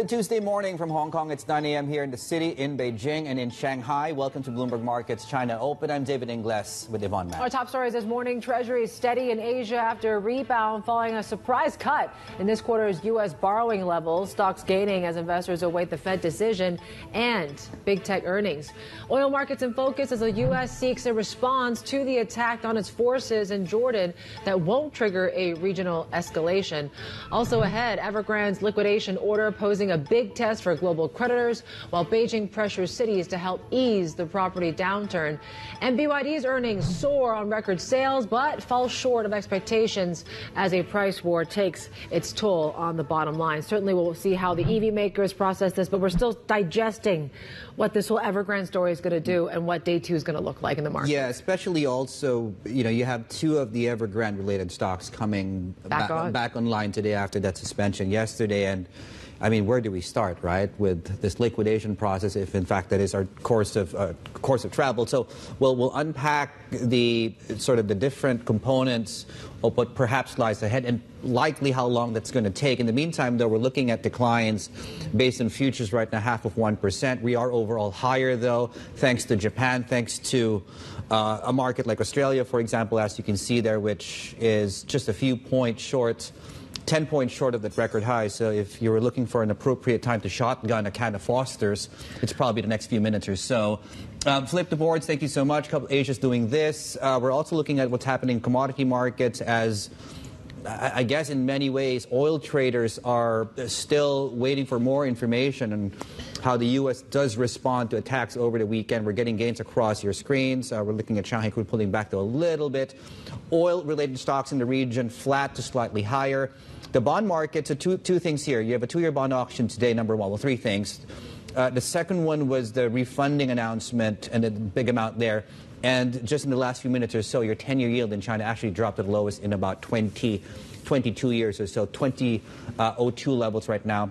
Good Tuesday morning from Hong Kong. It's 9 a.m. here in the city, in Beijing, and in Shanghai. Welcome to Bloomberg Markets China Open. I'm David Inglis with Yvonne Man. Our top stories this morning: Treasury is steady in Asia after a rebound following a surprise cut in this quarter's U.S. borrowing levels. Stocks gaining as investors await the Fed decision and big tech earnings. Oil markets in focus as the U.S. seeks a response to the attack on its forces in Jordan that won't trigger a regional escalation. Also ahead, Evergrande's liquidation order poses a big test for global creditors, while Beijing pressures cities to help ease the property downturn. And BYD's earnings soar on record sales, but fall short of expectations as a price war takes its toll on the bottom line. Certainly we'll see how the EV makers process this, but we're still digesting what this whole Evergrande story is going to do and what day two is going to look like in the market. Yeah, especially also, you know, you have two of the Evergrande related stocks coming back online today after that suspension yesterday. And I mean, where do we start, right, with this liquidation process, if in fact that is our course of travel? So we'll unpack the sort of the different components of what perhaps lies ahead and likely how long that's going to take. In the meantime, though, we're looking at declines based on futures right now, half of 1%. We are overall higher, though, thanks to Japan, thanks to a market like Australia, for example, as you can see there, which is just a few points short. 10 points short of that record high, so if you were looking for an appropriate time to shotgun a can of Foster's, it's probably the next few minutes or so. Flip the boards, thank you so much. A couple of Asia's doing this. We're also looking at what's happening in commodity markets as, I guess in many ways, oil traders are still waiting for more information on how the U.S. does respond to attacks over the weekend. We're getting gains across your screens. We're looking at Shanghai crude pulling back, though, a little bit. Oil-related stocks in the region flat to slightly higher. The bond market, so two things here. You have a two-year bond auction today, number one. Well, three things. The second one was the refunding announcement and the big amount there. And just in the last few minutes or so, your 10-year yield in China actually dropped to the lowest in about 22 years or so, 2002 levels right now.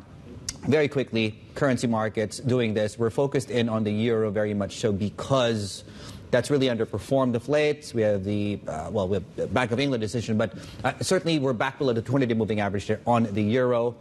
Very quickly, currency markets doing this. We're focused in on the euro very much so because that's really underperformed of late. We have the, we have the Bank of England decision, but certainly we're back below the 20-day moving average there on the euro.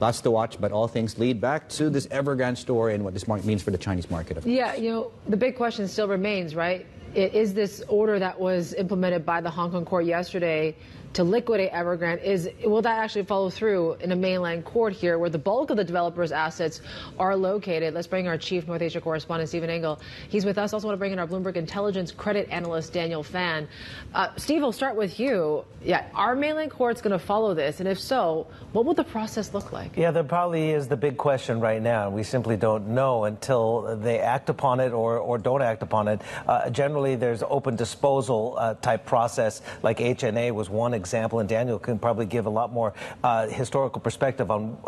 Lots to watch, but all things lead back to this Evergrande story and what this market means for the Chinese market. Of course. Yeah, you know, the big question still remains, right? Is this order that was implemented by the Hong Kong court yesterday to liquidate Evergrande, will that actually follow through in a mainland court here where the bulk of the developers' assets are located? Let's bring our chief North Asia correspondent, Stephen Engel. He's with us. Also want to bring in our Bloomberg Intelligence credit analyst, Daniel Fan. Steve, we'll start with you. Yeah, are mainland courts going to follow this? And if so, what will the process look like? Yeah, that probably is the big question right now. We simply don't know until they act upon it or don't act upon it. Generally, there's open disposal type process, like HNA was one example, and Daniel can probably give a lot more historical perspective on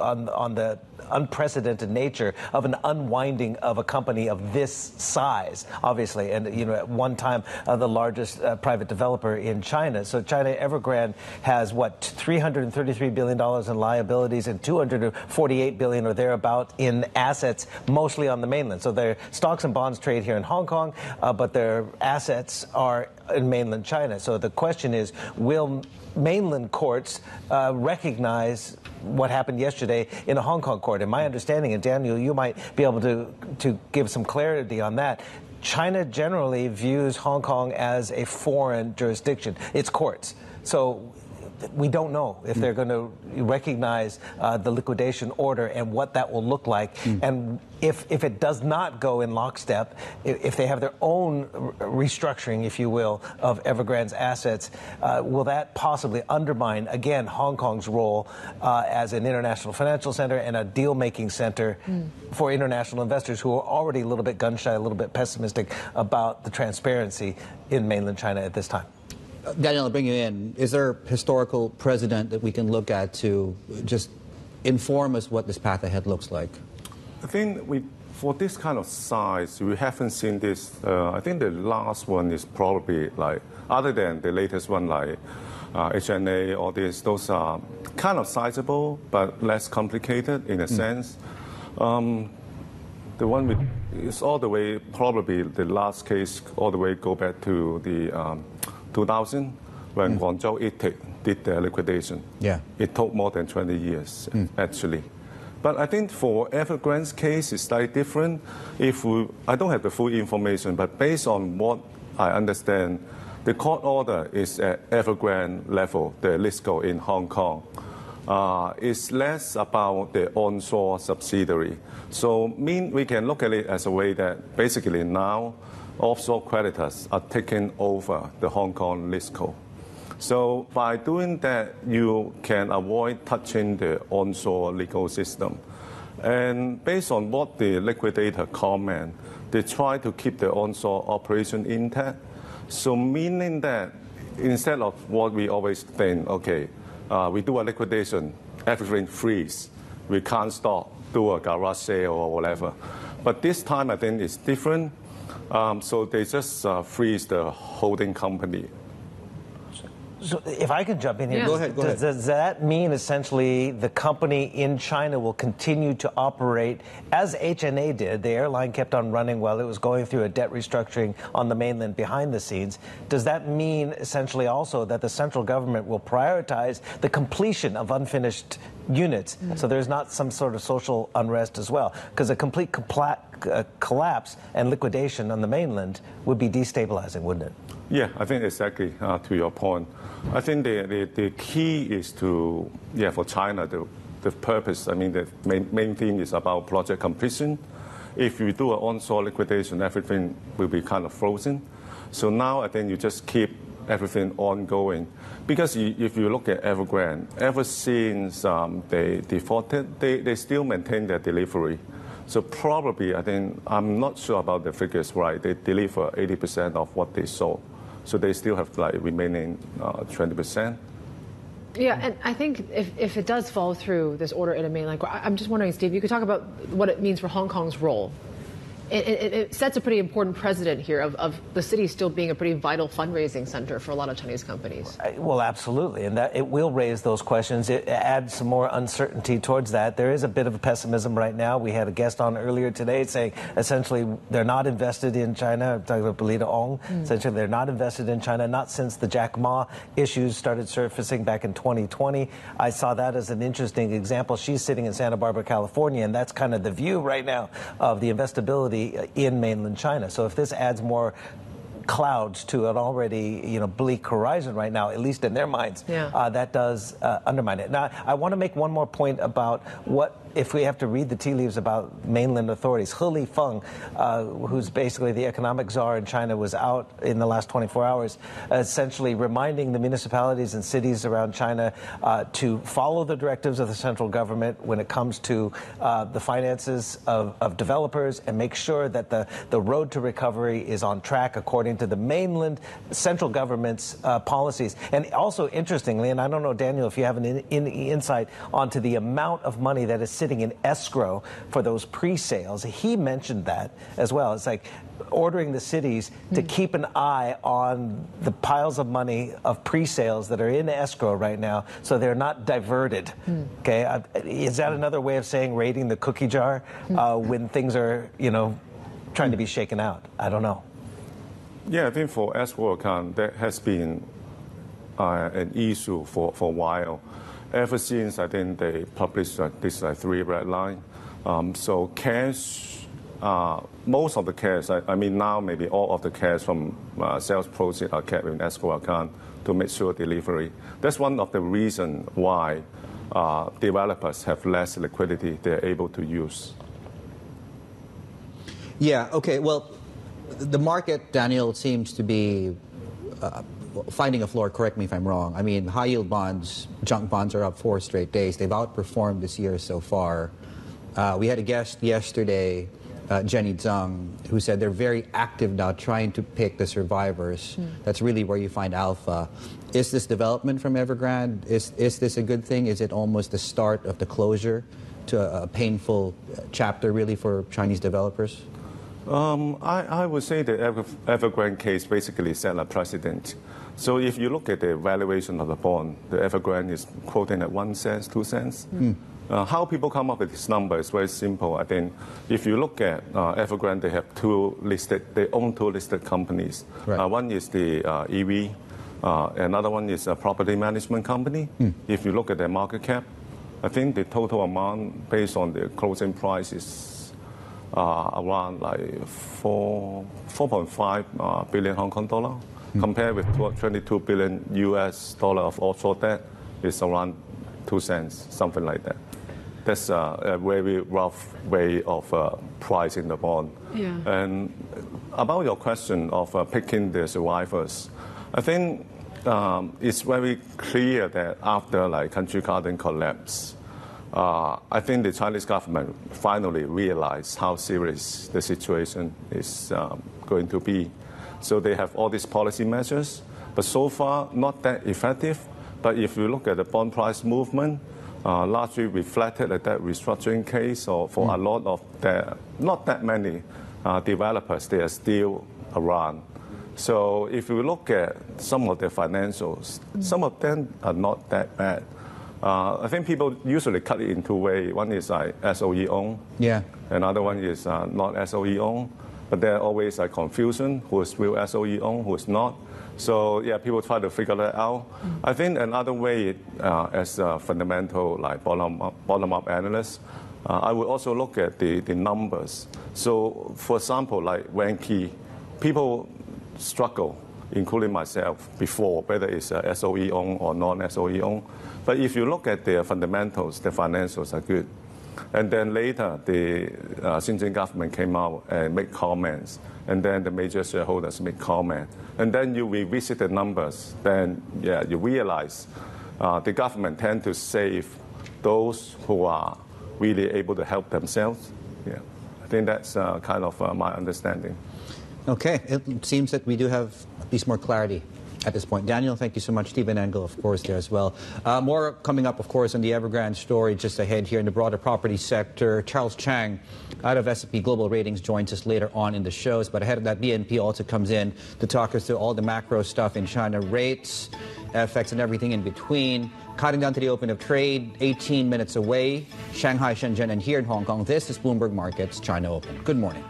the unprecedented nature of an unwinding of a company of this size, obviously, and you know, at one time the largest private developer in China. So China Evergrande has what, $333 billion in liabilities and $248 billion or thereabout in assets, mostly on the mainland. So their stocks and bonds trade here in Hong Kong, but their assets are in mainland China. So the question is, will mainland courts recognize what happened yesterday in a Hong Kong court? And my understanding, and Daniel, you might be able to give some clarity on that, China generally views Hong Kong as a foreign jurisdiction, its courts. So we don't know if they're going to recognize the liquidation order and what that will look like. And if it does not go in lockstep, if they have their own restructuring, if you will, of Evergrande's assets, will that possibly undermine, again, Hong Kong's role as an international financial center and a deal-making center for international investors who are already a little bit gun-shy, a little bit pessimistic about the transparency in mainland China at this time? Daniel, I'll bring you in. Is there a historical precedent that we can look at to just inform us what this path ahead looks like? I think for this kind of size, we haven't seen this. I think the last one is probably like, other than the latest one like HNA, all this, those are kind of sizable but less complicated in a sense. The one with, it's all the way, probably the last case, all the way go back to the 2000, when Guangzhou did their liquidation. Yeah. It took more than 20 years, actually. But I think for Evergrande's case, it's slightly different. I don't have the full information, but based on what I understand, the court order is at Evergrande level, the ListCo in Hong Kong. It's less about the onshore subsidiary. So we can look at it as a way that basically now offshore creditors are taking over the Hong Kong ListCo. So by doing that, you can avoid touching the onshore legal system. And based on what the liquidator comment, they try to keep the onshore operation intact. So meaning that instead of what we always think, okay, we do a liquidation, everything freeze, we can't stop, do a garage sale or whatever. But this time I think it's different. So they just freeze the holding company. So if I could jump in here, yeah. Go ahead. Does that mean essentially the company in China will continue to operate as HNA did? The airline kept on running while it was going through a debt restructuring on the mainland behind the scenes. Does that mean essentially also that the central government will prioritize the completion of unfinished units, so there's not some sort of social unrest as well? Because a complete collapse and liquidation on the mainland would be destabilizing, wouldn't it? Yeah, I think exactly to your point. I think the key is to, yeah, for China, the purpose, I mean, the main thing is about project completion. If you do an onshore liquidation, everything will be kind of frozen. So now I think you just keep everything ongoing. Because if you look at Evergrande, ever since they defaulted, they still maintain their delivery. So probably, I think, I'm not sure about the figures, right? They deliver 80% of what they sold. So they still have like remaining 20%. Yeah, and I think if it does fall through this order in a mainland, I'm just wondering, Steve, you could talk about what it means for Hong Kong's role. It sets a pretty important precedent here of the city still being a pretty vital fundraising center for a lot of Chinese companies. Well, absolutely, and that it will raise those questions. It adds some more uncertainty towards that. There is a bit of a pessimism right now. We had a guest on earlier today saying essentially they're not invested in China. I'm talking about Belinda Ong. Essentially, they're not invested in China, not since the Jack Ma issues started surfacing back in 2020. I saw that as an interesting example. She's sitting in Santa Barbara, California, and that's kind of the view right now of the investability in mainland China. So if this adds more clouds to an already, you know, bleak horizon right now, at least in their minds, yeah. That does undermine it. Now, I want to make one more point about what if we have to read the tea leaves about mainland authorities. He Lifeng, who's basically the economic czar in China, was out in the last 24 hours essentially reminding the municipalities and cities around China to follow the directives of the central government when it comes to the finances of developers and make sure that the road to recovery is on track according to the mainland central government's policies. And also, interestingly, and I don't know, Daniel, if you have an insight onto the amount of money that is sitting in escrow for those pre-sales. He mentioned that as well. It's like ordering the cities to keep an eye on the piles of money of pre-sales that are in escrow right now so they're not diverted. Okay, is that another way of saying raiding the cookie jar when things are, you know, trying to be shaken out? I don't know. Yeah, I think for escrow account, that has been an issue for a while. Ever since, I think they published this three red line. So cash, most of the cash, I mean now maybe all of the cash from sales proceeds are kept in escrow account to make sure delivery. That's one of the reasons why developers have less liquidity they're able to use. Yeah, okay, well, the market, Daniel, seems to be finding a floor, correct me if I'm wrong. I mean, high-yield bonds, junk bonds are up 4 straight days. They've outperformed this year so far. We had a guest yesterday, Jenny Zhang, who said they're very active now trying to pick the survivors. That's really where you find alpha. Is this development from Evergrande? Is this a good thing? Is it almost the start of the closure to a painful chapter, really, for Chinese developers? I would say the Evergrande case basically set a precedent. So if you look at the valuation of the bond, the Evergrande is quoting at 1 cent, 2 cents. How people come up with this number is very simple. I think if you look at Evergrande, they have they own two listed companies. Right. One is the EV, another one is a property management company. If you look at their market cap, I think the total amount based on the closing price is around like 4.5 billion Hong Kong dollar, compared with 22 billion US dollar of offshore debt. It's around 2 cents, something like that. That's a very rough way of pricing the bond. Yeah. And about your question of picking the survivors, I think it's very clear that after like Country Garden collapse, I think the Chinese government finally realized how serious the situation is going to be. So they have all these policy measures, but so far not that effective. But if you look at the bond price movement, largely reflected at that restructuring case, or for a lot of the, not that many developers, they are still around. So if you look at some of the financials, some of them are not that bad. I think people usually cut it in 2 ways. One is like SOE owned. Yeah. Another one is not SOE owned. But there are always a confusion, who is real SOE owned, who is not. So yeah, people try to figure that out. I think another way, as a fundamental like bottom up analyst, I would also look at the numbers. So for example, like Wanky, people struggle, including myself, before whether it's SOE owned or non-SOE owned. But if you look at their fundamentals, their financials are good. And then later, the Shenzhen government came out and made comments. And then the major shareholders make comments. And then you revisit the numbers. Then, yeah, you realize the government tend to save those who are really able to help themselves. Yeah, I think that's kind of my understanding. Okay. It seems that we do have at least more clarity at this point. Daniel, thank you so much. Stephen Engel, of course, there as well. More coming up, of course, on the Evergrande story just ahead here in the broader property sector. Charles Chang out of S&P Global Ratings joins us later on in the shows. But ahead of that, BNP also comes in to talk us through all the macro stuff in China, rates, FX, and everything in between. Cutting down to the open of trade, 18 minutes away. Shanghai, Shenzhen, and here in Hong Kong. This is Bloomberg Markets, China Open. Good morning.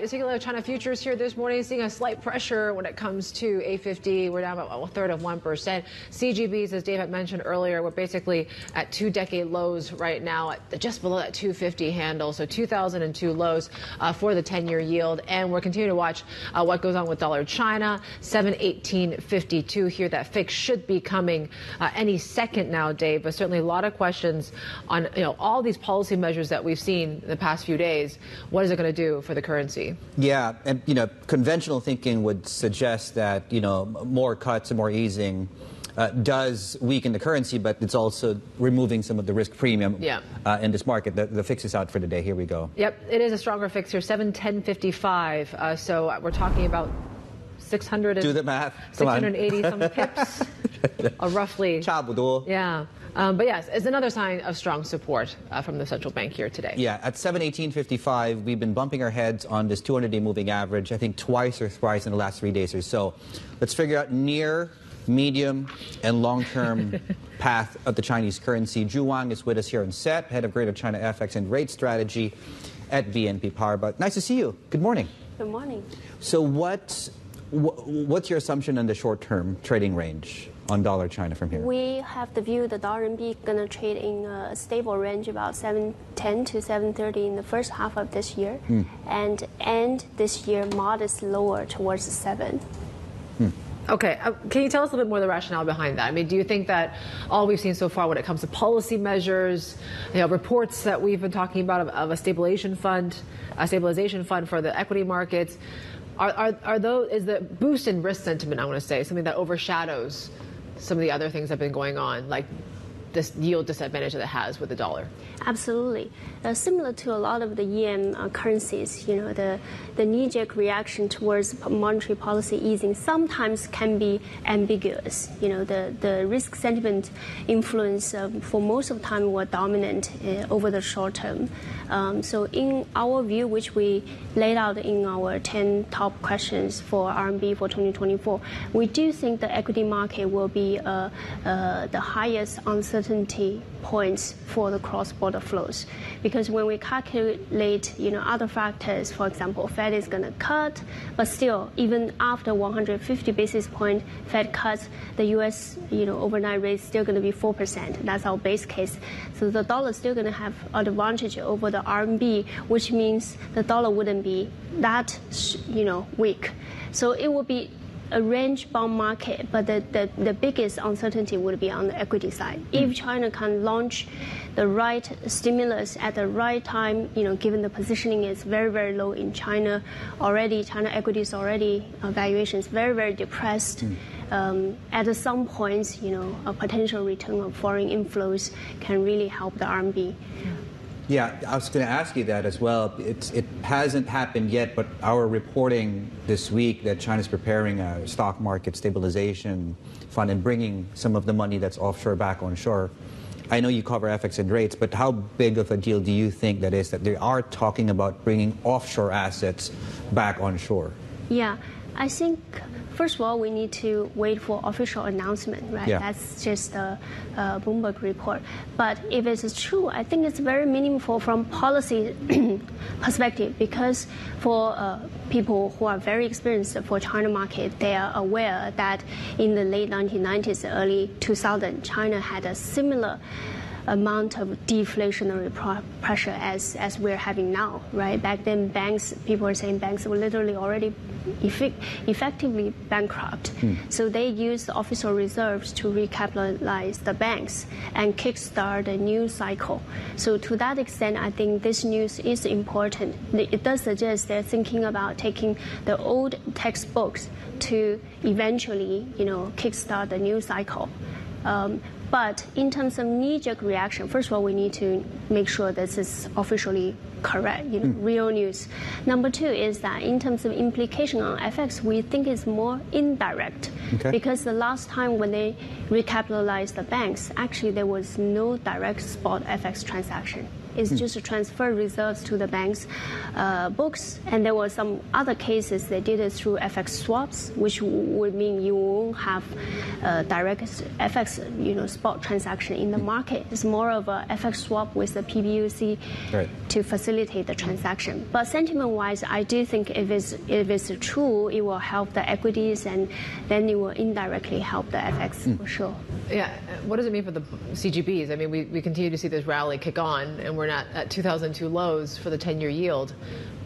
Particular China futures here this morning, seeing a slight pressure when it comes to A50. We're down about 1/3 of 1%. CGBs, as Dave had mentioned earlier, we're basically at 2-decade lows right now, at just below that 250 handle, so 2002 lows for the 10-year yield. And we're continuing to watch what goes on with dollar China, 718.52 here. That fix should be coming any second now, Dave. But certainly a lot of questions on all these policy measures that we've seen in the past few days. What is it going to do for the currency? Yeah, and conventional thinking would suggest that more cuts and more easing does weaken the currency, but it's also removing some of the risk premium in this market. The fix is out for today. Here we go. Yep, it is a stronger fix here, 710.55. So we're talking about 600. Do the math. 680 some pips, roughly. Yeah. But yes, it's another sign of strong support from the central bank here today. Yeah, at 718.55, we've been bumping our heads on this 200-day moving average, I think twice or thrice in the last 3 days or so. Let's figure out near, medium, and long-term path of the Chinese currency. Ju Wang is with us here on set, head of Greater China FX and Rate Strategy at BNP Paribas. Nice to see you. Good morning. Good morning. So what's your assumption on the short-term trading range on dollar China from here? We have the view the dollar RMB going to trade in a stable range about 710 to 730 in the first half of this year, and end this year modest lower towards 7. Okay, can you tell us a little bit more of the rationale behind that? I mean, do you think that all we've seen so far when it comes to policy measures, reports that we've been talking about of a stabilization fund for the equity markets, are those, is the boost in risk sentiment, I want to say, something that overshadows some of the other things that have been going on, like this yield disadvantage that it has with the dollar? Absolutely. Similar to a lot of the EM currencies, the knee-jerk reaction towards monetary policy easing sometimes can be ambiguous. The risk sentiment influence for most of the time were dominant over the short term. So in our view, which we laid out in our 10 top questions for RMB for 2024, we do think the equity market will be the highest uncertainty uncertainty points for the cross-border flows, because when we calculate, other factors, for example, Fed is going to cut, but still, even after 150 basis point Fed cuts, the U.S. Overnight rate is still going to be 4%. That's our base case. So the dollar is still going to have an advantage over the RMB, which means the dollar wouldn't be that weak. So it would be a range-bound market, but the biggest uncertainty would be on the equity side. If China can launch the right stimulus at the right time, given the positioning is very, very low in China already, China equities already, valuations very, very depressed. At some points, a potential return of foreign inflows can really help the RMB. Yeah, I was going to ask you that as well. It hasn't happened yet, but our reporting this week that China's preparing a stock market stabilization fund and bringing some of the money that's offshore back onshore. I know you cover FX and rates, but how big of a deal do you think that is, that they are talking about bringing offshore assets back onshore? Yeah, I think, first of all, we need to wait for official announcement, right? Yeah. That's just the Bloomberg report. But if it's true, I think it's very meaningful from policy perspective, because for people who are very experienced for China market, they are aware that in the late 1990s, early 2000, China had a similar amount of deflationary pressure as we're having now, right? Back then, people were saying banks were literally already effectively bankrupt. So they used official reserves to recapitalize the banks and kickstart a new cycle. So to that extent, I think this news is important. It does suggest they're thinking about taking the old textbooks to eventually, kickstart the new cycle. But in terms of knee-jerk reaction, first of all, we need to make sure this is officially correct, real news. Number two is that in terms of implication on FX, we think it's more indirect. Okay. Because the last time when they recapitalized the banks, actually there was no direct spot FX transaction. It's just to transfer reserves to the bank's books. And there were some other cases they did it through FX swaps, which would mean you won't have direct FX spot transaction in the market. It's more of a FX swap with the PBOC to facilitate the transaction. But sentiment-wise, I do think if it's true, it will help the equities, and then it will indirectly help the FX for sure. Yeah. What does it mean for the CGBs? I mean, we continue to see this rally kick on, and we're not at 2002 lows for the 10-year yield.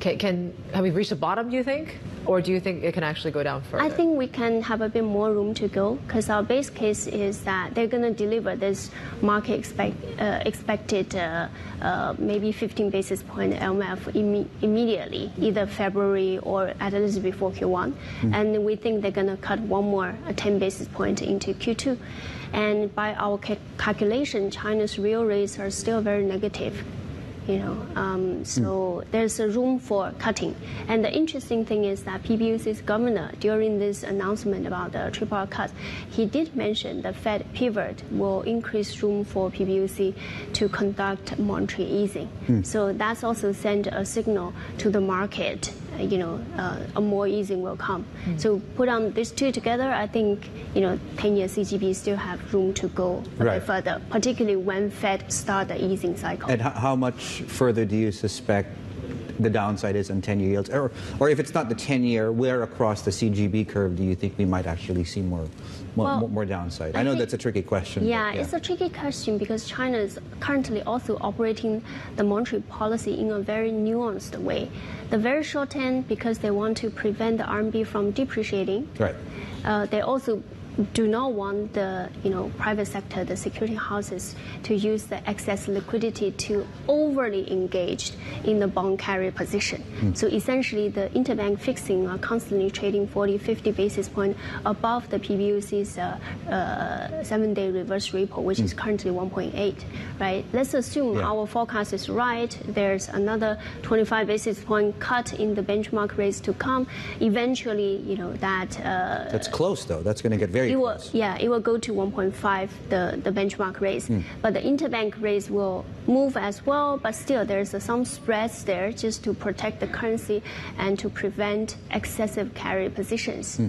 Have we reached the bottom, do you think? Or do you think it can actually go down further? I think we can have a bit more room to go, because our base case is that they're going to deliver this market expected maybe 15 basis point LMF immediately, either February or at least before Q1. And we think they're going to cut one more 10 basis point into Q2. And by our calculation, China's real rates are still very negative. So there's a room for cutting. And the interesting thing is that PBOC's governor, during this announcement about the triple cut, he did mention the Fed pivot will increase room for PBOC to conduct monetary easing. So that's also sent a signal to the market, a more easing will come. So put on these two together, I think 10-year CGB still have room to go a bit further, particularly when Fed start the easing cycle. And how much further do you suspect the downside is on 10-year yields? Or if it's not the 10-year, where across the CGB curve do you think we might actually see more downside? I know that's a tricky question. Yeah, it's a tricky question because China is currently also operating the monetary policy in a very nuanced way. The very short end, because they want to prevent the RMB from depreciating. Right. They also do not want the private sector, the security houses, to use the excess liquidity to overly engage in the bond carry position. So essentially, the interbank fixing are constantly trading 40, 50 basis point above the PBOC's 7-day reverse repo, which is currently 1.8. Right? Let's assume our forecast is right. There's another 25 basis point cut in the benchmark rates to come. Eventually, that's close though. That's going to get very very close. It will go to 1.5, the benchmark raise. But the interbank raise will move as well, but still there's some spreads there just to protect the currency and to prevent excessive carry positions.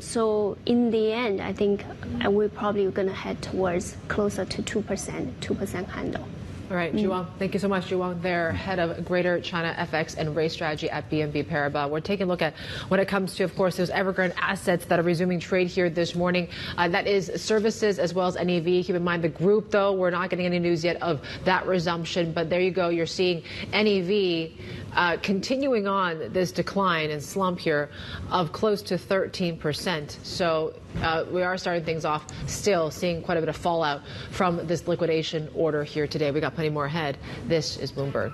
So in the end, I think we're probably going to head towards closer to 2% handle. All right, Ju Wang, thank you so much. Ju Wang there, head of Greater China FX and Rate Strategy at BNP Paribas. We're taking a look at when it comes to, of course, those Evergrande assets that are resuming trade here this morning. That is services as well as NAV. Keep in mind the group, though, we're not getting any news yet of that resumption. But there you go. You're seeing NAV continuing on this decline and slump here of close to 13%. So we are starting things off still seeing quite a bit of fallout from this liquidation order here today. We got plenty more ahead. This is Bloomberg.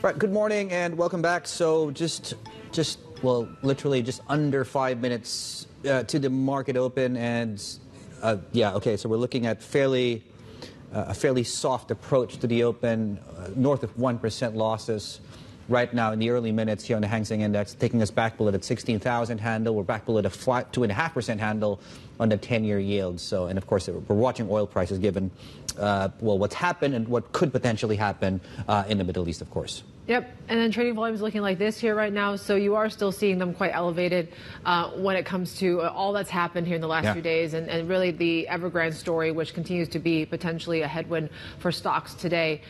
Right, good morning and welcome back. So well, literally just under 5 minutes to the market open, and so we're looking at a fairly soft approach to the open, north of 1% losses right now in the early minutes here on the Hang Seng Index, taking us back below that 16,000 handle. We're back below the 2.5% handle on the 10-year yield. So, and of course, we're watching oil prices given, what's happened and what could potentially happen in the Middle East, of course. Yep, and then trading volumes looking like this here right now. So you are still seeing them quite elevated when it comes to all that's happened here in the last few days, and really the Evergrande story, which continues to be potentially a headwind for stocks today,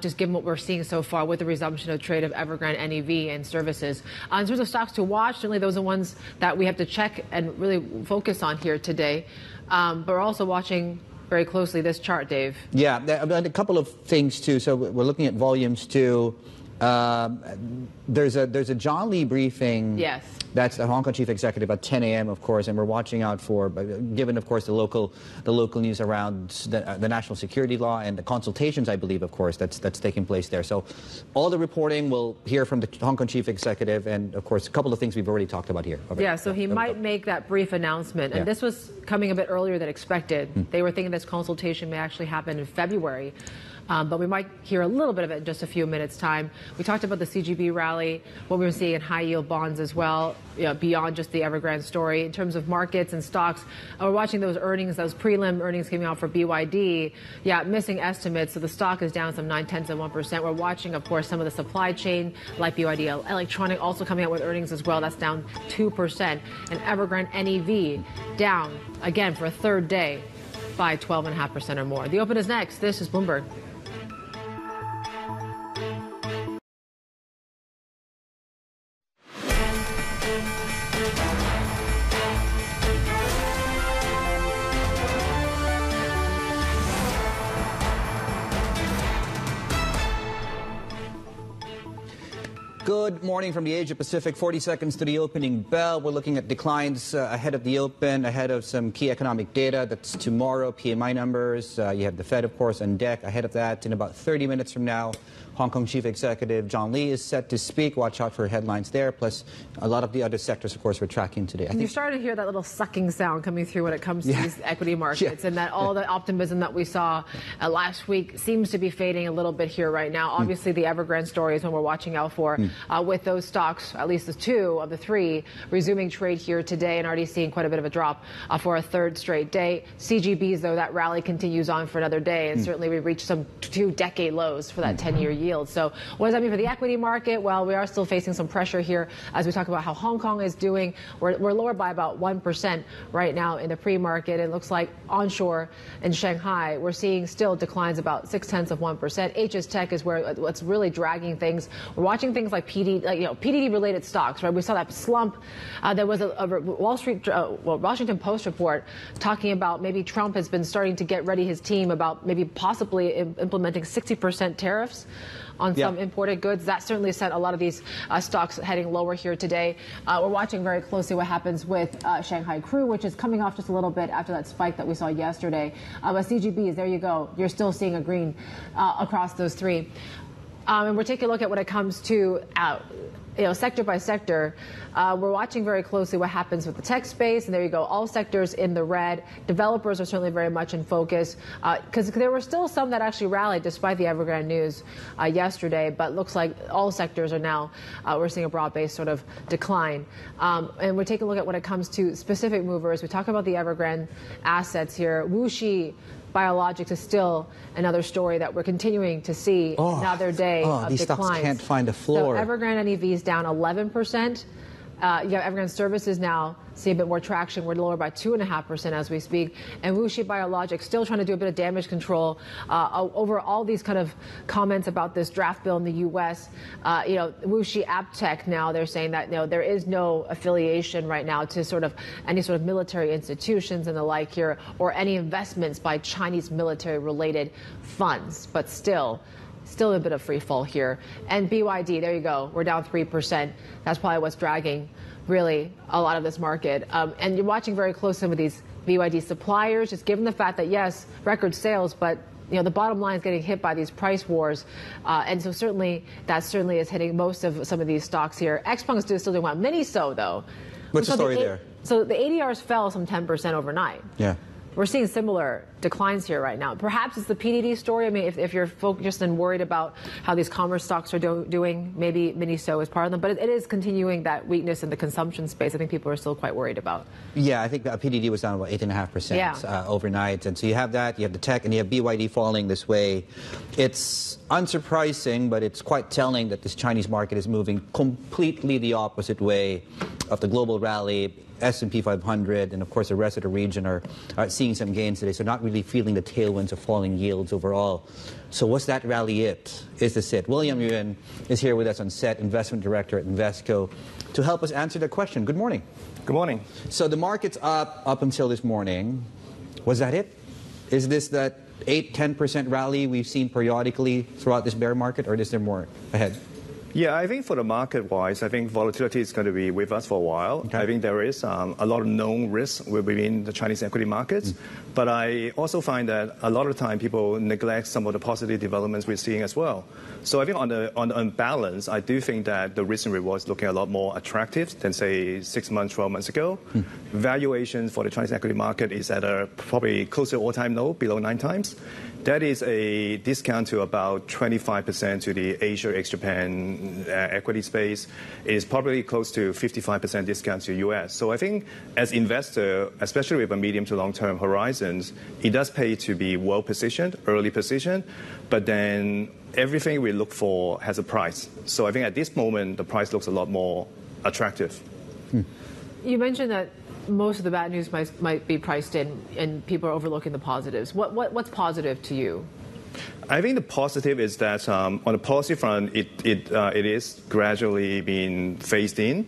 just given what we're seeing so far with the resumption of trade of Evergrande, NAV, and services. In terms of stocks to watch, certainly those are ones that we have to check and really focus on here today. But we're also watching very closely this chart, Dave. Yeah, and a couple of things too. So we're looking at volumes too. There's a John Lee briefing. Yes. That's a Hong Kong chief executive at 10 a.m. of course, and we're watching out for, given of course the local news around the national security law and the consultations, I believe, of course, that's taking place there. So all the reporting we'll hear from the Hong Kong chief executive, and of course a couple of things we've already talked about here. Yeah. So he might make that brief announcement, and this was coming a bit earlier than expected. They were thinking this consultation may actually happen in February. But we might hear a little bit of it in just a few minutes' time. We talked about the CGB rally, what we were seeing in high-yield bonds as well, beyond just the Evergrande story. In terms of markets and stocks, we're watching those earnings, those prelim earnings coming out for BYD. Yeah, missing estimates, so the stock is down some 0.9%. We're watching, of course, some of the supply chain, like BYD Electronic, also coming out with earnings as well. That's down 2%. And Evergrande NEV down, again, for a third day by 12.5% or more. The Open is next. This is Bloomberg. Good morning from the Asia Pacific. 40 seconds to the opening bell. We're looking at declines ahead of the open, ahead of some key economic data. That's tomorrow, PMI numbers. You have the Fed, of course, on deck. Ahead of that, in about 30 minutes from now, Hong Kong Chief Executive John Lee is set to speak. Watch out for headlines there. Plus, a lot of the other sectors, of course, we're tracking today. I think you're starting to hear that little sucking sound coming through when it comes to these equity markets, and that all the optimism that we saw last week seems to be fading a little bit here right now. Obviously, the Evergrande story is when we're watching out for. With those stocks, at least the two of the three, resuming trade here today and already seeing quite a bit of a drop for a third straight day. CGBs, though, that rally continues on for another day, and certainly we reached some two-decade lows for that 10-year yield. So what does that mean for the equity market? Well, we are still facing some pressure here as we talk about how Hong Kong is doing. We're lower by about 1% right now in the pre-market. It looks like onshore in Shanghai, we're seeing still declines about 0.6%. HS Tech is where what's really dragging things. We're watching things like PDD related stocks, right? We saw that slump. There was a Washington Post report talking about maybe Trump has been starting to get ready his team about maybe possibly implementing 60% tariffs on some imported goods. That certainly sent a lot of these stocks heading lower here today. We're watching very closely what happens with Shanghai Crew, which is coming off just a little bit after that spike that we saw yesterday. But CGBs, there you go. You're still seeing a green across those three. And we're taking a look at when it comes to sector by sector. We're watching very closely what happens with the tech space, and there you go, all sectors in the red. Developers are certainly very much in focus, because there were still some that actually rallied despite the Evergrande news yesterday, but looks like all sectors are now, we're seeing a broad-based sort of decline. And we're taking a look at when it comes to specific movers. We talk about the Evergrande assets here. WuXi Biologics is still another story that we're continuing to see another day of these declines. Stocks can't find a floor. So Evergrande NAV is down 11%. You have Evergrande Services now see a bit more traction. We're lower by 2.5% as we speak. And WuXi Biologics still trying to do a bit of damage control over all these kind of comments about this draft bill in the U.S. WuXi AppTech now, they're saying that there is no affiliation right now to sort of any sort of military institutions and the like here, or any investments by Chinese military-related funds, but still a bit of free fall here. And BYD, there you go, we're down 3%. That's probably what's dragging, really, a lot of this market. And you're watching very close some of these BYD suppliers, just given the fact that, yes, record sales, but the bottom line is getting hit by these price wars. And so certainly, that certainly is hitting most of some of these stocks here. Xpeng is still doing well. Miniso, though. What's the story there? So the ADRs fell some 10% overnight. Yeah. We're seeing similar declines here right now. Perhaps it's the PDD story. I mean, if you're focused and worried about how these commerce stocks are doing, maybe Miniso is part of them. But it is continuing that weakness in the consumption space. I think people are still quite worried about. Yeah, I think PDD was down about 8.5% overnight. And so you have that, you have the tech, and you have BYD falling this way. It's unsurprising, but it's quite telling that this Chinese market is moving completely the opposite way of the global rally. S&P 500 and, of course, the rest of the region are seeing some gains today, so not really feeling the tailwinds of falling yields overall. So was that rally it? Is this it? William Yuen is here with us on set, investment director at Invesco, to help us answer the question. Good morning. Good morning. So the market's up until this morning. Was that it? Is this that 8-10% rally we've seen periodically throughout this bear market, or is there more ahead? Yeah, I think for the market-wise, I think volatility is going to be with us for a while. Okay. I think there is a lot of known risks within the Chinese equity markets. But I also find that a lot of time people neglect some of the positive developments we're seeing as well. So I think on balance, I do think that the risk and reward is looking a lot more attractive than, say, 6 months, 12 months ago. Valuation for the Chinese equity market is at a probably close to all-time low, below 9 times. That is a discount to about 25% to the Asia ex-Japan equity space. It is probably close to 55% discount to the U.S. So I think as investor, especially with a medium to long-term horizons, it does pay to be well-positioned, early positioned, but then everything we look for has a price. So I think at this moment, the price looks a lot more attractive. You mentioned that most of the bad news might be priced in, and people are overlooking the positives. What's positive to you? I think the positive is that on the policy front, it is gradually being phased in.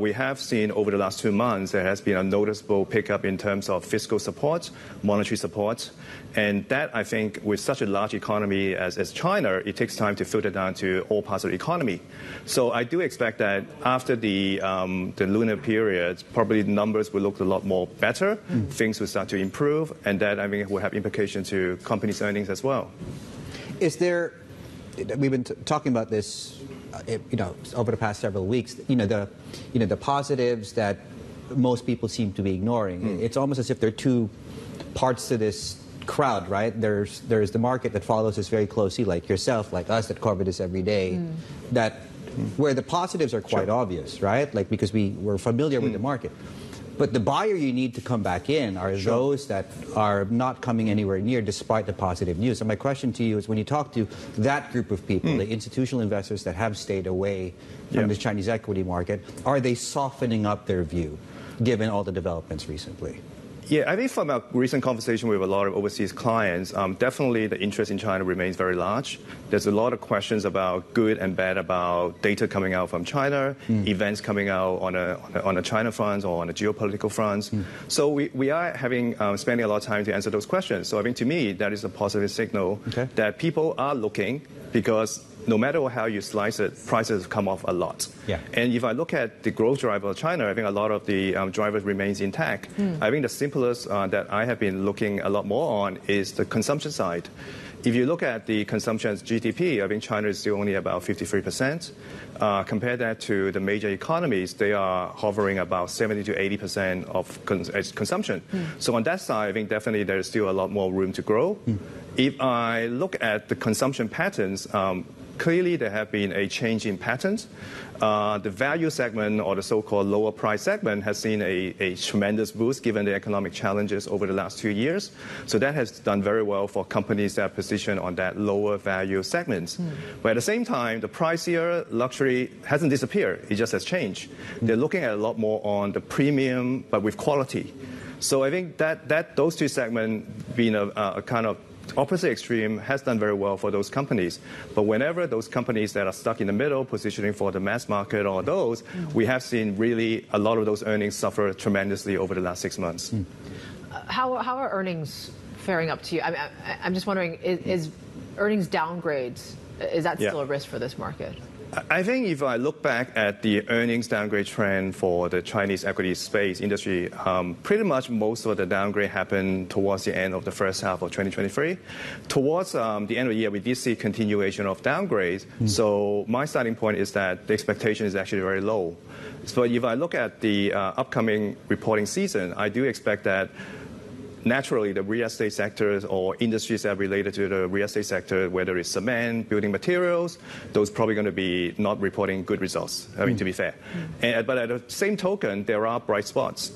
We have seen over the last 2 months there has been a noticeable pickup in terms of fiscal support, monetary support, and that, I think, with such a large economy as China, it takes time to filter down to all parts of the economy. So I do expect that after the lunar period, probably the numbers will look a lot more better, things will start to improve, and that, I think, will have implications to companies' earnings as well. Is there, we've been talking about this over the past several weeks, the positives that most people seem to be ignoring. It's almost as if there are two parts to this crowd, right? There's the market that follows this very closely, like yourself, like us, that cover this every day, that where the positives are quite obvious, right? Like, because we're familiar with the market. But the buyer you need to come back in are those that are not coming anywhere near despite the positive news. And my question to you is, when you talk to that group of people, the institutional investors that have stayed away from the Chinese equity market, are they softening up their view given all the developments recently? Yeah, I think from a recent conversation with a lot of overseas clients, definitely the interest in China remains very large. There's a lot of questions about good and bad about data coming out from China, events coming out on a China front or on a geopolitical front. So we are spending a lot of time to answer those questions. So I think to me, that is a positive signal that people are looking, because no matter how you slice it, prices have come off a lot. And if I look at the growth driver of China, I think a lot of the drivers remains intact. I think the simplest that I have been looking a lot more on is the consumption side. If you look at the consumption GDP, I think China is still only about 53%. Compare that to the major economies, they are hovering about 70 to 80% of consumption. So on that side, I think definitely there is still a lot more room to grow. If I look at the consumption patterns, clearly there have been a change in patterns. The value segment or the so-called lower price segment has seen a tremendous boost given the economic challenges over the last 2 years. So that has done very well for companies that are positioned on that lower value segments. But at the same time, the pricier luxury hasn't disappeared. It just has changed. They're looking at a lot more on the premium, but with quality. So I think that those two segments being a kind of opposite extreme has done very well for those companies. But whenever those companies that are stuck in the middle, positioning for the mass market or those, we have seen really a lot of those earnings suffer tremendously over the last 6 months. How are earnings faring up to you? I'm just wondering, is earnings downgrades, is that still a risk for this market? I think if I look back at the earnings downgrade trend for the Chinese equity space industry, pretty much most of the downgrade happened towards the end of the first half of 2023. Towards the end of the year, we did see continuation of downgrades. So my starting point is that the expectation is actually very low. So if I look at the upcoming reporting season, I do expect that naturally, the real estate sectors or industries that are related to the real estate sector, whether it's cement, building materials, those probably going to be not reporting good results, I mean, to be fair. But at the same token, there are bright spots.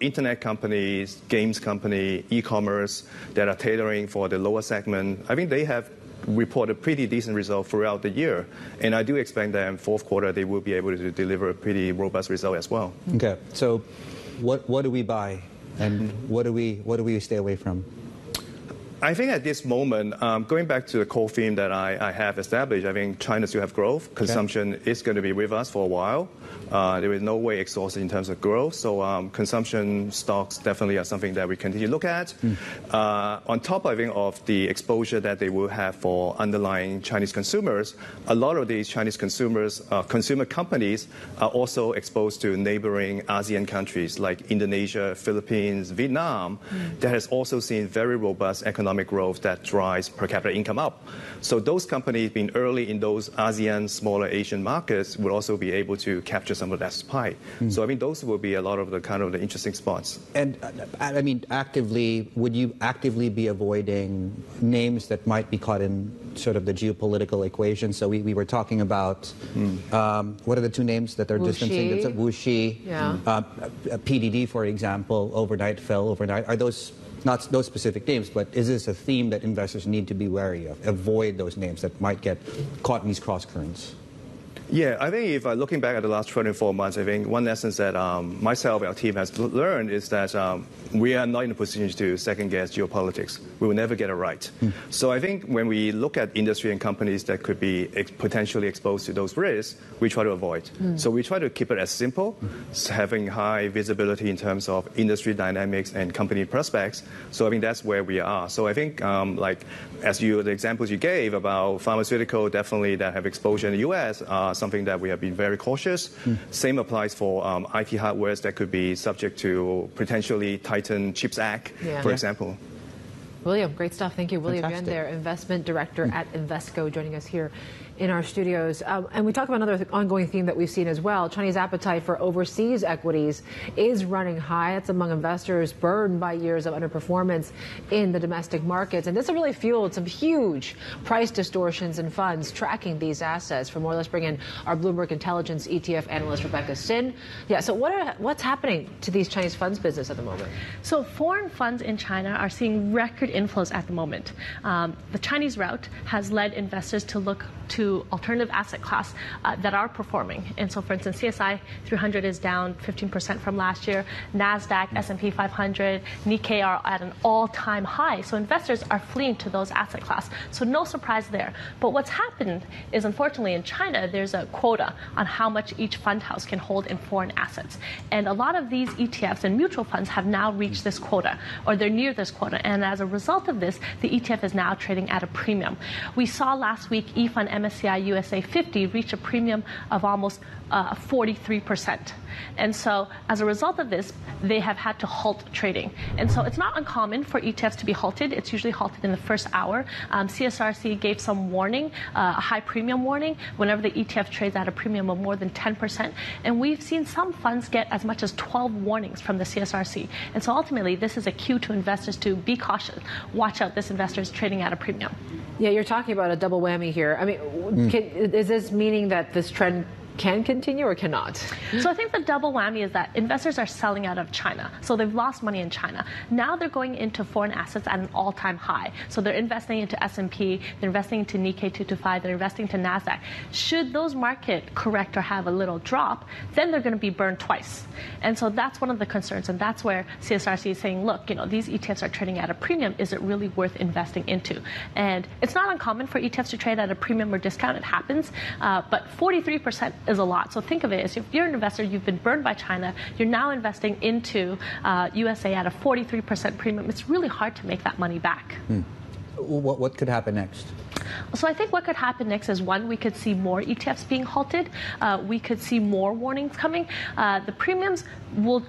Internet companies, games company, e-commerce that are tailoring for the lower segment, I think they have reported pretty decent results throughout the year. And I do expect that in fourth quarter, they will be able to deliver a pretty robust result as well. Okay, so what do we buy? And what do we stay away from? I think at this moment, going back to the core theme that I have established, I think China still have growth. Consumption is going to be with us for a while. There is no way exhausted in terms of growth. So consumption stocks definitely are something that we continue to look at. On top, I think, of the exposure that they will have for underlying Chinese consumers, a lot of these Chinese consumers, consumer companies are also exposed to neighboring ASEAN countries like Indonesia, Philippines, Vietnam, that has also seen very robust economic growth that drives per capita income up. So those companies being early in those ASEAN, smaller Asian markets will also be able to capture some of that pie. So I mean, those will be a lot of the kind of the interesting spots. And I mean, actively, would you actively be avoiding names that might be caught in sort of the geopolitical equation? So we were talking about, what are the two names that they're distancing themselves? WuXi, PDD, for example, overnight fell overnight. Are those, not those specific names, but is this a theme that investors need to be wary of? Avoid those names that might get caught in these cross-currents. Yeah, I think if looking back at the last 24 months, I think one lesson that myself, our team has learned is that we are not in a position to second-guess geopolitics. We will never get it right. So I think when we look at industry and companies that could be potentially exposed to those risks, we try to avoid. So we try to keep it as simple, having high visibility in terms of industry dynamics and company prospects. So I think that's where we are. So I think like the examples you gave about pharmaceutical, definitely that have exposure in the U.S., something that we have been very cautious. Same applies for IT hardware that could be subject to potentially tighten CHIPS Act, for example. William, great stuff. Thank you. William Yuen there, Investment Director at Invesco, joining us here in our studios. And we talk about another ongoing theme that we've seen as well. Chinese appetite for overseas equities is running high. It's among investors burdened by years of underperformance in the domestic markets. And this has really fueled some huge price distortions in funds tracking these assets. For more, let's bring in our Bloomberg Intelligence ETF analyst, Rebecca Sin. Yeah, so what's happening to these Chinese funds business at the moment? So foreign funds in China are seeing record inflows at the moment. The Chinese route has led investors to look to alternative asset class that are performing. And so, for instance, CSI 300 is down 15% from last year. NASDAQ, S&P 500, Nikkei are at an all-time high. So investors are fleeing to those asset class. So no surprise there. But what's happened is, unfortunately, in China, there's a quota on how much each fund house can hold in foreign assets. And a lot of these ETFs and mutual funds have now reached this quota, or they're near this quota. And as a result, result of this, the ETF is now trading at a premium. We saw last week ETH on MSCI USA 50 reach a premium of almost 43%. And so as a result of this, they have had to halt trading. And so it's not uncommon for ETFs to be halted. It's usually halted in the first hour. CSRC gave some warning, a high premium warning, whenever the ETF trades at a premium of more than 10%. And we've seen some funds get as much as 12 warnings from the CSRC. And so ultimately, this is a cue to investors to be cautious. Watch out, this investor is trading at a premium. Yeah, you're talking about a double whammy here. I mean, is this meaning that this trend can continue or cannot? So I think the double whammy is that investors are selling out of China. So they've lost money in China. Now they're going into foreign assets at an all-time high. So they're investing into S&P, they're investing into Nikkei 225, they're investing into NASDAQ. Should those markets correct or have a little drop, then they're going to be burned twice. And so that's one of the concerns. And that's where CSRC is saying, look, you know, these ETFs are trading at a premium. Is it really worth investing into? And it's not uncommon for ETFs to trade at a premium or discount. It happens. But 43% is a lot. So think of it as if you're an investor, you've been burned by China, you're now investing into USA at a 43% premium. It's really hard to make that money back. What could happen next? So I think what could happen next is, one, we could see more ETFs being halted. We could see more warnings coming. The premiums will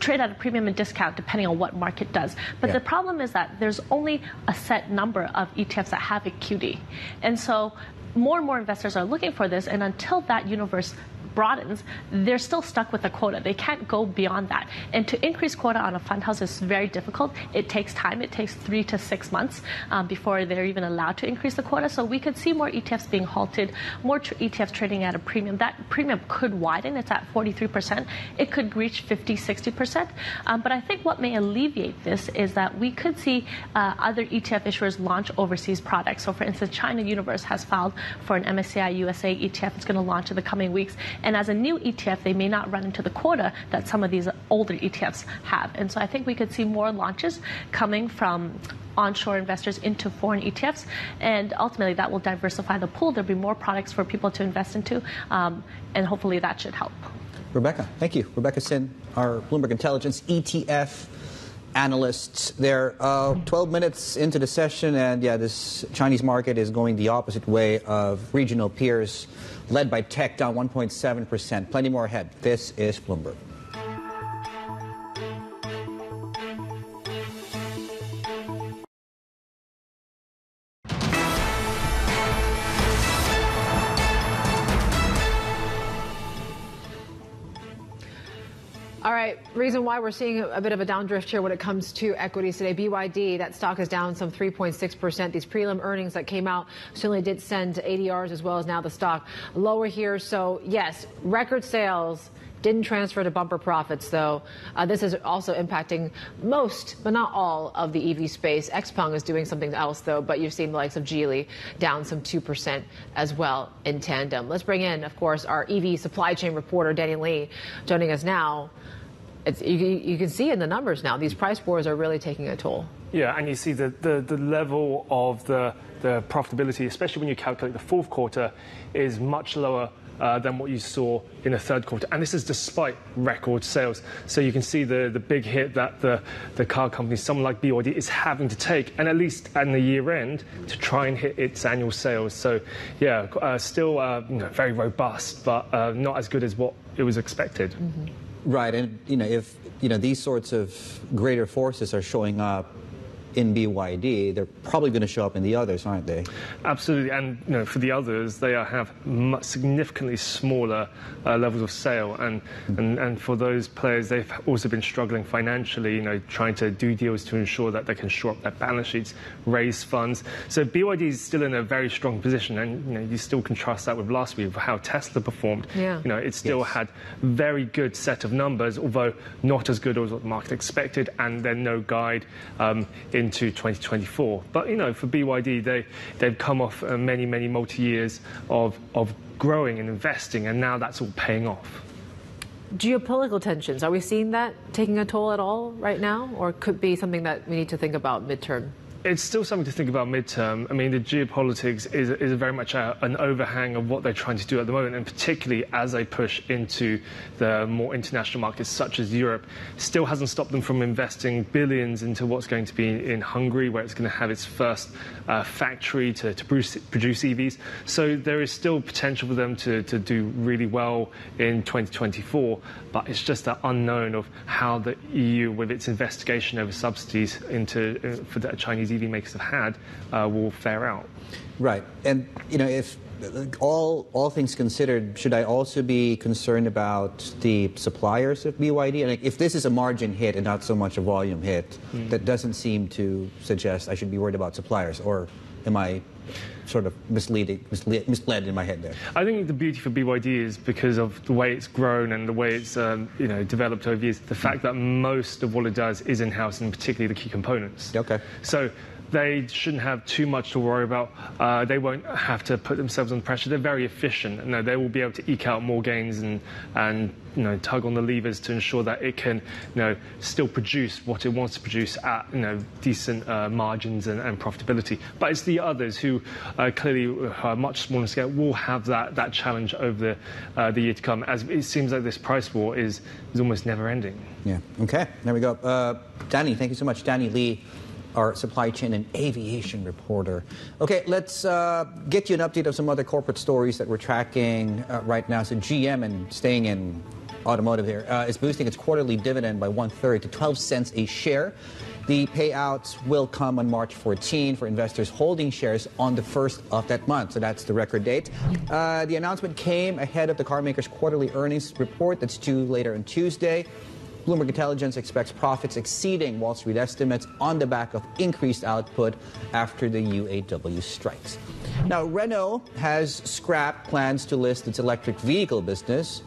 trade at a premium and discount depending on what market does. But the problem is that there's only a set number of ETFs that have a QD. And so more and more investors are looking for this, and until that universe broadens, they're still stuck with the quota. They can't go beyond that. And to increase quota on a fund house is very difficult. It takes time. It takes 3 to 6 months before they're even allowed to increase the quota. So we could see more ETFs being halted, more ETFs trading at a premium. That premium could widen. It's at 43%. It could reach 50, 60%. But I think what may alleviate this is that we could see other ETF issuers launch overseas products. So for instance, China Universe has filed for an MSCI USA ETF. It's going to launch in the coming weeks. And as a new ETF, they may not run into the quota that some of these older ETFs have. And so I think we could see more launches coming from onshore investors into foreign ETFs. And ultimately, that will diversify the pool. There'll be more products for people to invest into. And hopefully, that should help. Rebecca, thank you. Rebecca Sin, our Bloomberg Intelligence ETF analysts there. 12 minutes into the session, and yeah, this Chinese market is going the opposite way of regional peers, led by tech, down 1.7%. Plenty more ahead. This is Bloomberg. All right, reason why we're seeing a bit of a downdrift here when it comes to equities today. BYD, that stock is down some 3.6%. These prelim earnings that came out certainly did send ADRs as well as now the stock lower here. So, yes, record sales didn't transfer to bumper profits, though. This is also impacting most, but not all, of the EV space. Xpeng is doing something else, though, but you've seen the likes of Geely down some 2% as well in tandem. Let's bring in, of course, our EV supply chain reporter, Danny Lee, joining us now. You can see in the numbers now, these price wars are really taking a toll. Yeah, and you see the level of the profitability, especially when you calculate the fourth quarter, is much lower than what you saw in the third quarter. And this is despite record sales. So you can see the big hit that the car companies, someone like BYD, is having to take, and at least at the year end, to try and hit its annual sales. So, yeah, still very robust, but not as good as what it was expected. Right, and if these sorts of greater forces are showing up in BYD, they're probably going to show up in the others, aren't they? Absolutely, and for the others, they have significantly smaller levels of sale, and for those players, they've also been struggling financially, trying to do deals to ensure that they can shore up their balance sheets, raise funds. So BYD is still in a very strong position, and you still contrast that with last week, how Tesla performed. Yeah. It still had very good set of numbers, although not as good as what the market expected, and then no guide into 2024. But, for BYD, they've come off many, many multi-years of growing and investing, and now that's all paying off. Geopolitical tensions, are we seeing that taking a toll at all right now, or could be something that we need to think about midterm? it's still something to think about midterm. I mean, the geopolitics is very much an overhang of what they're trying to do at the moment, and particularly as they push into the more international markets such as Europe. Still hasn't stopped them from investing billions into what's going to be in Hungary, where it's going to have its first factory to produce EVs. So there is still potential for them to do really well in 2024, but it's just that unknown of how the EU, with its investigation over subsidies for the Chinese EV makers have had, will fare out. Right. And, you know, if all things considered, should I also be concerned about the suppliers of BYD? And if this is a margin hit and not so much a volume hit, that doesn't seem to suggest I should be worried about suppliers, or am I sort of misled in my head there? I think the beauty for BYD is, because of the way it's grown and the way it's developed over years, the fact that most of what it does is in-house, and particularly the key components. Okay. So they shouldn't have too much to worry about. They won't have to put themselves under pressure. They're very efficient. You know, they will be able to eke out more gains and tug on the levers to ensure that it can still produce what it wants to produce at decent margins and profitability. But it's the others who clearly are much smaller scale will have that challenge over the year to come, as it seems like this price war is almost never ending. Yeah. Okay. There we go. Danny, thank you so much. Danny Lee, our supply chain and aviation reporter. Okay, let's get you an update of some other corporate stories that we're tracking right now. So GM, and staying in automotive here, is boosting its quarterly dividend by 1/3 to 12 cents a share. The payouts will come on March 14 for investors holding shares on the 1st of that month. So that's the record date. The announcement came ahead of the carmaker's quarterly earnings report that's due later on Tuesday. Bloomberg Intelligence expects profits exceeding Wall Street estimates on the back of increased output after the UAW strikes. Now, Renault has scrapped plans to list its electric vehicle business,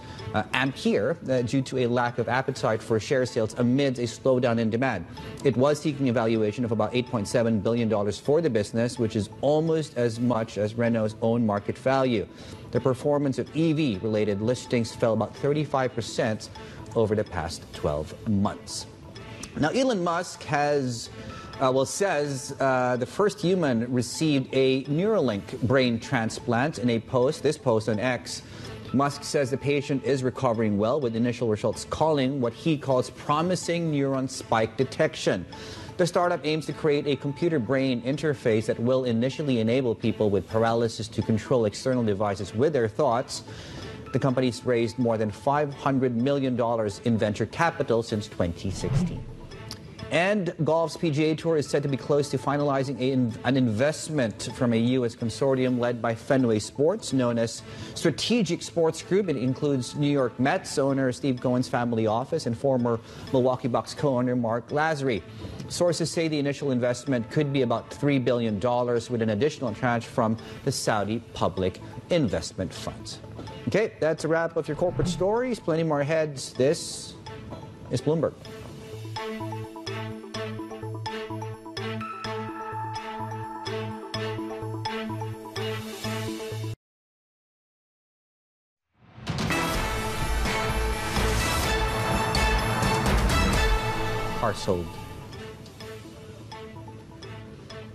Ampere, due to a lack of appetite for share sales amid a slowdown in demand. It was seeking a valuation of about $8.7 billion for the business, which is almost as much as Renault's own market value. The performance of EV-related listings fell about 35% over the past 12 months. Now, Elon Musk has, says the first human received a Neuralink brain transplant. In a post, this post on X, Musk says the patient is recovering well, with initial results calling what he calls promising neuron spike detection. The startup aims to create a computer brain interface that will initially enable people with paralysis to control external devices with their thoughts. The company's raised more than $500 million in venture capital since 2016. And golf's PGA Tour is said to be close to finalizing an investment from a U.S. consortium led by Fenway Sports, known as Strategic Sports Group. It includes New York Mets owner Steve Cohen's family office and former Milwaukee Bucks co-owner Mark Lazary. Sources say the initial investment could be about $3 billion, with an additional tranche from the Saudi Public Investment Fund. Okay, that's a wrap of your corporate stories. Plenty more heads. This is Bloomberg. Household.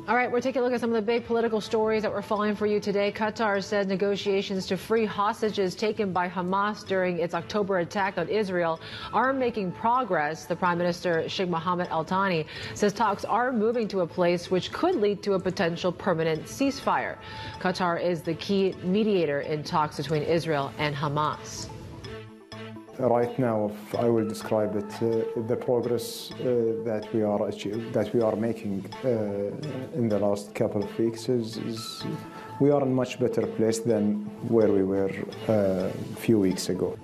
All right, we're taking a look at some of the big political stories that we're following for you today. Qatar says negotiations to free hostages taken by Hamas during its October attack on Israel are making progress. The Prime Minister, Sheikh Mohammed Al Thani, says talks are moving to a place which could lead to a potential permanent ceasefire. Qatar is the key mediator in talks between Israel and Hamas. Right now, I will describe it, the progress that we are making in the last couple of weeks is we are in a much better place than where we were a few weeks ago.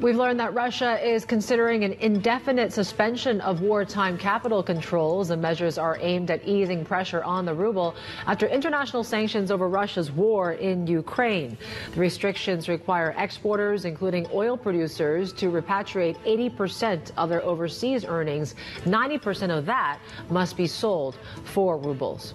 We've learned that Russia is considering an indefinite suspension of wartime capital controls. The measures are aimed at easing pressure on the ruble after international sanctions over Russia's war in Ukraine. The restrictions require exporters, including oil producers, to repatriate 80% of their overseas earnings. 90% of that must be sold for rubles.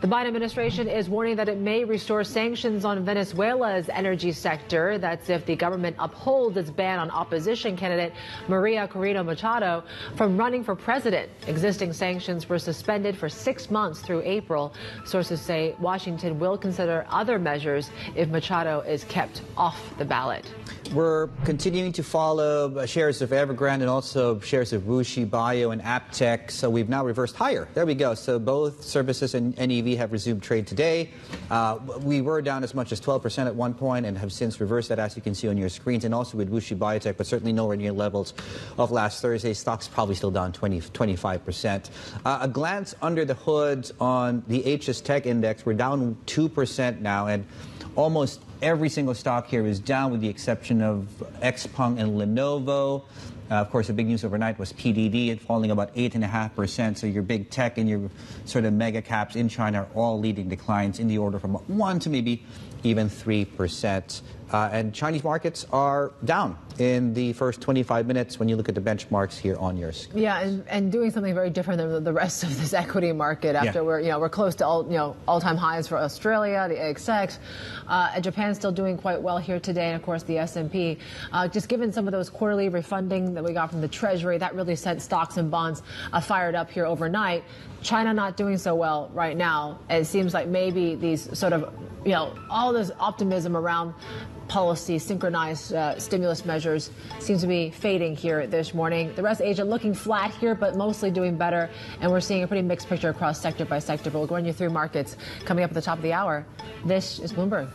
The Biden administration is warning that it may restore sanctions on Venezuela's energy sector. That's if the government upholds its ban on opposition candidate Maria Corina Machado from running for president. Existing sanctions were suspended for 6 months through April. Sources say Washington will consider other measures if Machado is kept off the ballot. We're continuing to follow shares of Evergrande and also shares of WuXi Bio and AppTech. So we've now reversed higher. There we go. So both services and NEV have resumed trade today. We were down as much as 12% at one point and have since reversed that, as you can see on your screens, and also with WuXi Biotech, but certainly nowhere near levels of last Thursday. Stock's probably still down 20-25%. A glance under the hood on the HS Tech Index, we're down 2% now, and almost every single stock here is down with the exception of Xpeng and Lenovo. Of course, the big news overnight was PDD falling about 8.5%. So your big tech and your sort of mega caps in China are all leading declines in the order from 1% to maybe even 3%. And Chinese markets are down in the first 25 minutes when you look at the benchmarks here on your screen. Yeah, and doing something very different than the rest of this equity market after we're close to all-time highs for Australia, the AXX. Japan's still doing quite well here today, and of course the S&P. Just given some of those quarterly refunding that we got from the Treasury, that really sent stocks and bonds fired up here overnight. China not doing so well right now. It seems like maybe these sort of, all this optimism around policy, synchronized stimulus measures seems to be fading here this morning. The rest of Asia looking flat here, but mostly doing better. And we're seeing a pretty mixed picture across sector by sector. But we'll run you through markets coming up at the top of the hour. This is Bloomberg.